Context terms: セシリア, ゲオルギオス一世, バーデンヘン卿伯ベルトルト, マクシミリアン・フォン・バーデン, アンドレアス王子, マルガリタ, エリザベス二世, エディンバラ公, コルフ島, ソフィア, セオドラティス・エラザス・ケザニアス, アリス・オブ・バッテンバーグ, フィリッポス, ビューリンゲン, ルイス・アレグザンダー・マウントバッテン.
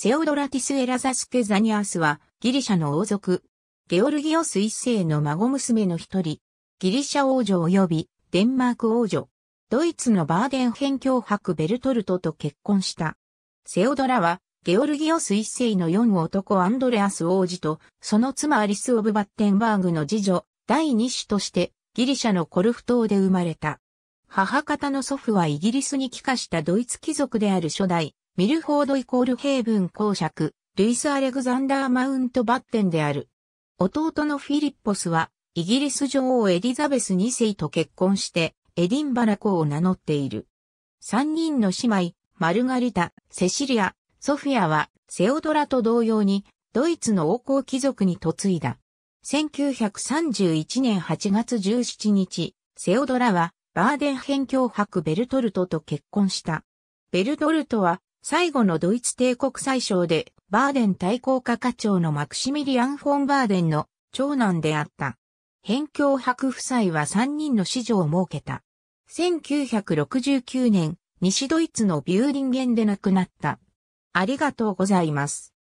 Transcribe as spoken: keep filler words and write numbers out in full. セオドラティス・エラザス・ケザニアスはギリシャの王族、ゲオルギオス一世の孫娘の一人、ギリシャ王女及びデンマーク王女、ドイツのバーデンヘン卿伯ベルトルトと結婚した。セオドラはゲオルギオス一世の四男アンドレアス王子とその妻アリス・オブ・バッテンバーグの次女、第二子としてギリシャのコルフ島で生まれた。母方の祖父はイギリスに帰化したドイツ貴族である初代、ミルフォード=ヘイブン公爵、ルイス・アレグザンダー・マウントバッテンである。弟のフィリッポスは、イギリス女王エリザベス二世と結婚して、エディンバラ公を名乗っている。三人の姉妹、マルガリタ、セシリア、ソフィアは、セオドラと同様に、ドイツの王侯貴族に嫁いだ。せんきゅうひゃくさんじゅういちねんはちがつじゅうしちにち、セオドラは、バーデンヘン卿伯ベルトルトと結婚した。ベルトルトは最後のドイツ帝国宰相でバーデン大公家課長のマクシミリアン・フォン・バーデンの長男であった。ヘン卿伯夫妻はさんにんの子女を設けた。せんきゅうひゃくろくじゅうきゅうねん、西ドイツのビューリンゲンで亡くなった。ありがとうございます。